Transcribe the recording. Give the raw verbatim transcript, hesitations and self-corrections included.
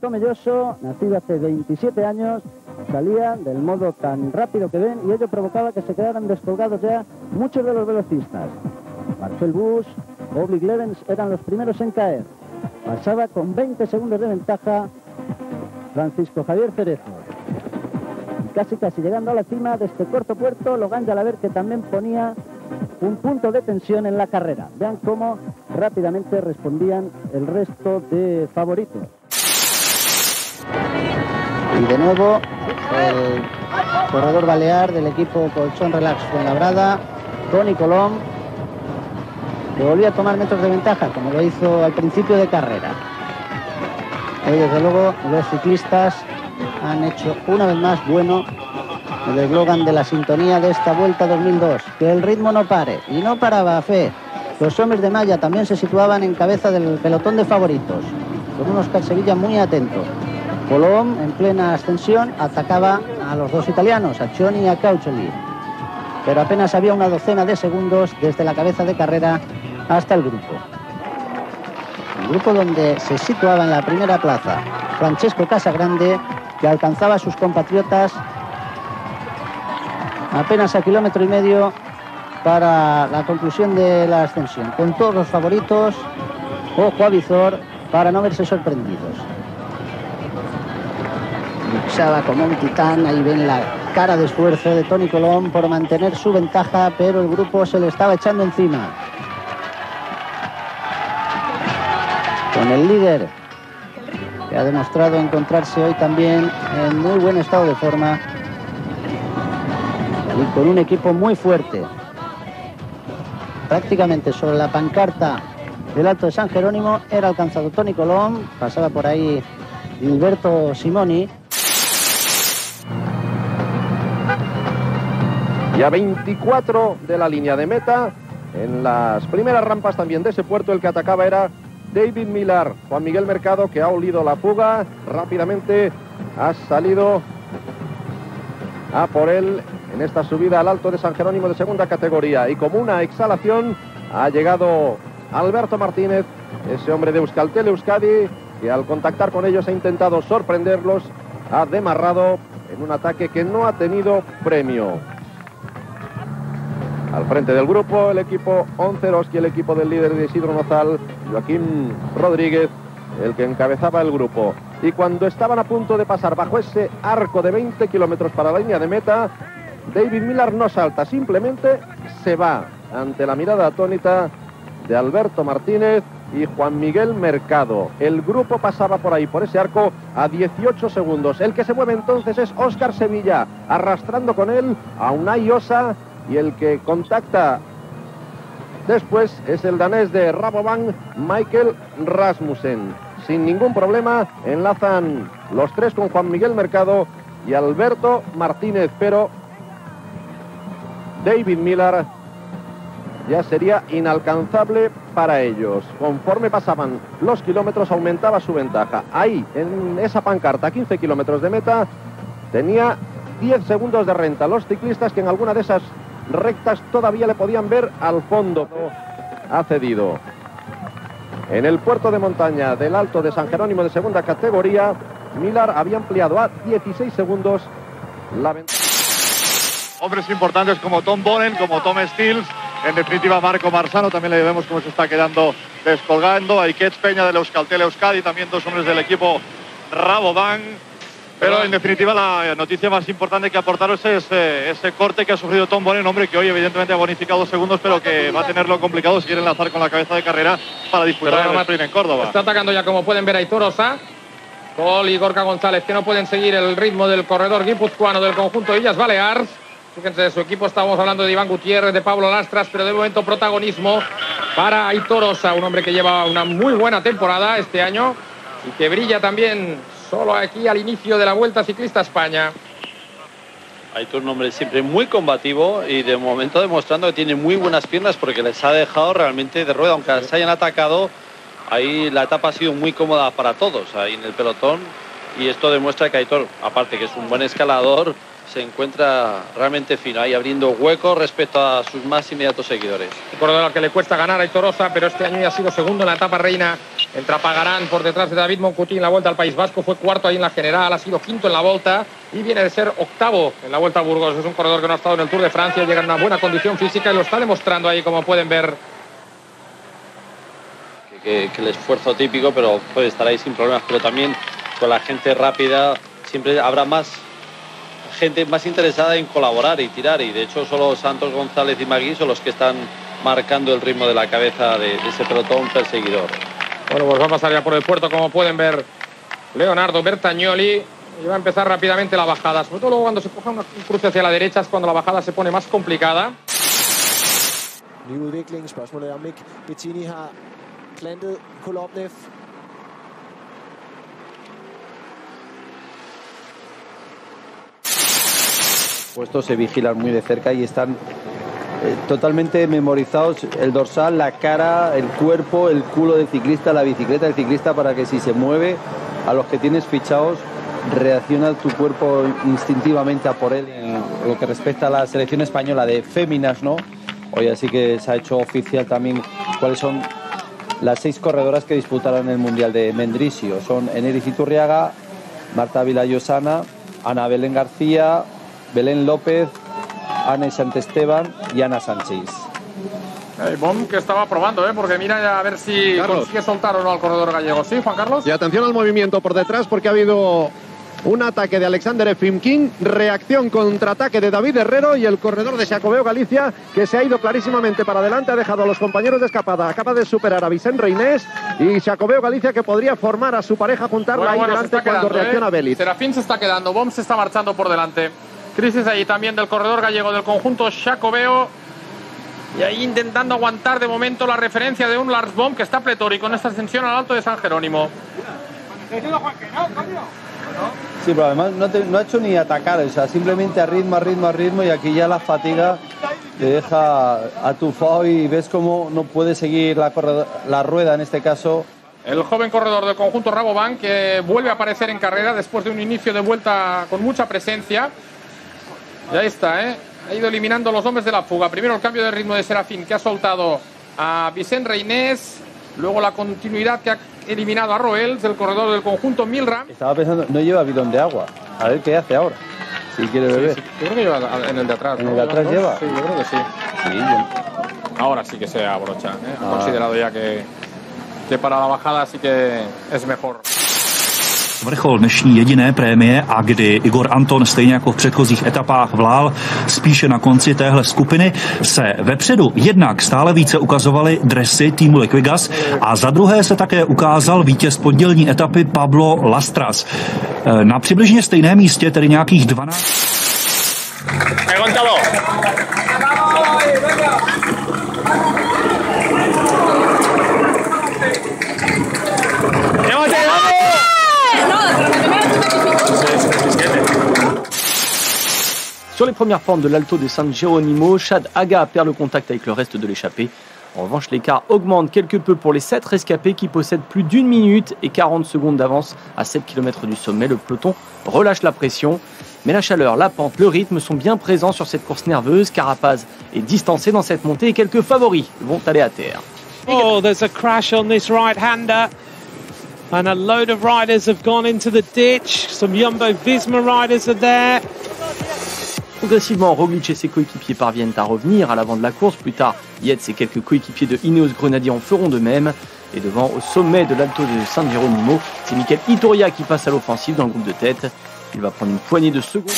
Tomelloso, nacido hace veintisiete años, salía del modo tan rápido que ven y ello provocaba que se quedaran descolgados ya muchos de los velocistas. Marcel Bush, Oblig Levens eran los primeros en caer. Pasaba con veinte segundos de ventaja Francisco Javier Cerezo. Casi casi llegando a la cima de este corto puerto, Logan ya al ver que también ponía un punto de tensión en la carrera. Vean cómo rápidamente respondían el resto de favoritos. Y de nuevo, el corredor balear del equipo Colchón Relax Fuenlabrada, Toni Colón, que volvió a tomar metros de ventaja, como lo hizo al principio de carrera. Hoy, desde luego, los ciclistas han hecho una vez más bueno el eslogan de la sintonía de esta Vuelta dos mil dos, que el ritmo no pare, y no paraba a fe. Los hombres de malla también se situaban en cabeza del pelotón de favoritos, con un Oscar Sevilla muy atento. Colón, en plena ascensión, atacaba a los dos italianos, a Chioni y a Caucioli, pero apenas había una docena de segundos desde la cabeza de carrera hasta el grupo. El grupo donde se situaba en la primera plaza Francesco Casagrande, que alcanzaba a sus compatriotas apenas a kilómetro y medio para la conclusión de la ascensión. Con todos los favoritos, ojo a Vizor para no verse sorprendidos. Luchaba como un titán, ahí ven la cara de esfuerzo de Toni Colón por mantener su ventaja, pero el grupo se le estaba echando encima. Con el líder, que ha demostrado encontrarse hoy también en muy buen estado de forma y con un equipo muy fuerte. Prácticamente sobre la pancarta del Alto de San Jerónimo era alcanzado Toni Colón, pasaba por ahí Gilberto Simoni. Y a veinticuatro de la línea de meta, en las primeras rampas también de ese puerto, el que atacaba era David Millar. Juan Miguel Mercado, que ha olido la fuga, rápidamente ha salido a por él en esta subida al Alto de San Jerónimo de segunda categoría. Y como una exhalación ha llegado Alberto Martínez, ese hombre de Euskaltel Euskadi, que al contactar con ellos ha intentado sorprenderlos, ha demarrado en un ataque que no ha tenido premio. Al frente del grupo, el equipo Onceroski, el equipo del líder de Isidro Nozal, Joaquín Rodríguez, el que encabezaba el grupo. Y cuando estaban a punto de pasar bajo ese arco de veinte kilómetros para la línea de meta, David Millar no salta, simplemente se va ante la mirada atónita de Alberto Martínez y Juan Miguel Mercado. El grupo pasaba por ahí, por ese arco, a dieciocho segundos. El que se mueve entonces es Óscar Sevilla, arrastrando con él a Unai Osa, y el que contacta después es el danés de Rabobank, Michael Rasmussen. Sin ningún problema enlazan los tres con Juan Miguel Mercado y Alberto Martínez, pero David Millar ya sería inalcanzable para ellos. Conforme pasaban los kilómetros aumentaba su ventaja. Ahí, en esa pancarta, quince kilómetros de meta, tenía diez segundos de renta los ciclistas que en alguna de esas rectas todavía le podían ver al fondo. Ha cedido en el puerto de montaña del Alto de San Jerónimo de segunda categoría. Millar había ampliado a dieciséis segundos la ventaja. Hombres importantes como Tom Boonen, como Tom Steels, en definitiva Marco Marzano, también le vemos cómo se está quedando descolgando. Hay Ketch Peña del Euskaltel Euskadi, también dos hombres del equipo Rabobank. Pero en definitiva la noticia más importante que aportaros es eh, ese corte que ha sufrido Tom Boonen, hombre que hoy evidentemente ha bonificado dos segundos, pero que va a tenerlo complicado si quiere enlazar con la cabeza de carrera para disputar el Madrid en Córdoba. Está atacando ya, como pueden ver, Aitor Osa, Col y Gorka González, que no pueden seguir el ritmo del corredor guipuzcoano del conjunto de Illas Balears. Fíjense, de su equipo estábamos hablando de Iván Gutiérrez, de Pablo Lastras, pero de momento protagonismo para Aitor Osa, un hombre que lleva una muy buena temporada este año y que brilla también solo aquí al inicio de la Vuelta Ciclista a España. Aitor, un hombre siempre muy combativo y de momento demostrando que tiene muy buenas piernas porque les ha dejado realmente de rueda. Aunque se hayan atacado, ahí la etapa ha sido muy cómoda para todos, ahí en el pelotón. Y esto demuestra que Aitor, aparte que es un buen escalador, se encuentra realmente fino, ahí abriendo huecos respecto a sus más inmediatos seguidores. Recordar que le cuesta ganar a Aitor Osa, pero este año ya ha sido segundo en la etapa reina Entra Pagarán por detrás de David Moncutín en la Vuelta al País Vasco. Fue cuarto ahí en la general, ha sido quinto en la Volta y viene de ser octavo en la Vuelta a Burgos. Es un corredor que no ha estado en el Tour de Francia, llega en una buena condición física y lo está demostrando ahí, como pueden ver. Que, que el esfuerzo típico, pero puede estar ahí sin problemas. Pero también con la gente rápida siempre habrá más gente más interesada en colaborar y tirar. Y de hecho solo Santos González y Magui son los que están marcando el ritmo de la cabeza de, de ese pelotón perseguidor. Bueno, pues va a pasar ya por el puerto, como pueden ver, Leonardo Bertagnoli. Y va a empezar rápidamente la bajada. Sobre todo luego cuando se coja un cruce hacia la derecha es cuando la bajada se pone más complicada. Puestos se vigilan muy de cerca y están eh, totalmente memorizados el dorsal, la cara, el cuerpo, el culo del ciclista, la bicicleta del ciclista, para que si se mueve a los que tienes fichados reacciona tu cuerpo instintivamente a por él. En lo que respecta a la selección española de féminas, ¿no? Hoy así que se ha hecho oficial también cuáles son las seis corredoras que disputarán el Mundial de Mendrisio. Son Eneriz Iturriaga, Marta Vilayosana, Ana Belén García, Belén López, Ana Santesteban y Ana Sánchez. Hey, Bom, que estaba probando, ¿eh? Porque mira ya a ver si Carlos consigue soltar o no al corredor gallego. ¿Sí, Juan Carlos? Y atención al movimiento por detrás, porque ha habido un ataque de Alexander Efimkin, reacción, contraataque de David Herrero y el corredor de Xacobeo Galicia, que se ha ido clarísimamente para adelante, ha dejado a los compañeros de escapada, acaba de superar a Vicent Reinés y Xacobeo Galicia, que podría formar a su pareja, juntarla bueno, ahí bueno, delante cuando quedando, reacciona eh. Belit. Serafín se está quedando, Bom se está marchando por delante. Crisis ahí también del corredor gallego del conjunto Xacobeo. Y ahí intentando aguantar de momento la referencia de un Lars Bom que está pletórico en esta ascensión al Alto de San Jerónimo. Sí, pero además no, te, no ha hecho ni atacar, o sea, simplemente a ritmo, a ritmo, a ritmo, y aquí ya la fatiga te deja atufado y ves cómo no puede seguir la, corredor, la rueda en este caso. El joven corredor del conjunto Rabobank que vuelve a aparecer en carrera después de un inicio de vuelta con mucha presencia. Y ahí está, ¿eh? Ha ido eliminando a los hombres de la fuga. Primero el cambio de ritmo de Serafín, que ha soltado a Vicent Reinés. Luego la continuidad que ha eliminado a Roels, el corredor del conjunto Milram. Estaba pensando, no lleva bidón de agua. A ver qué hace ahora, si quiere beber. Sí, sí. Yo creo que lleva en el de atrás. ¿En el de atrás lleva? Sí, yo creo que sí. sí yo... Ahora sí que se abrocha, ¿eh? Ah. Ha considerado ya que, que para la bajada sí que es mejor. Vrchol dnešní jediné prémie a kdy Igor Anton stejně jako v předchozích etapách vlál spíše na konci téhle skupiny se vepředu jednak stále více ukazovaly dresy týmu Liquigas a za druhé se také ukázal vítěz poddělní etapy Pablo Lastras. Na přibližně stejném místě, tedy nějakých dvanáct... Sur les premières formes de l'Alto de San Jerónimo, Chad Aga perd le contact avec le reste de l'échappée. En revanche, l'écart augmente quelque peu pour les sept rescapés qui possèdent plus d'une minute et quarante secondes d'avance à sept kilomètres du sommet. Le peloton relâche la pression, mais la chaleur, la pente, le rythme sont bien présents sur cette course nerveuse. Carapaz est distancé dans cette montée et quelques favoris vont aller à terre. Oh, there's a crash on this right-hander. And a load of riders have gone into the ditch. Some Jumbo-Visma riders are there. Progressivement, Roglic et ses coéquipiers parviennent à revenir à l'avant de la course. Plus tard, Yates et quelques coéquipiers de Ineos Grenadier en feront de même. Et devant, au sommet de l'Alto de San Jerónimo, c'est Mikel Iturria qui passe à l'offensive dans le groupe de tête. Il va prendre une poignée de secondes.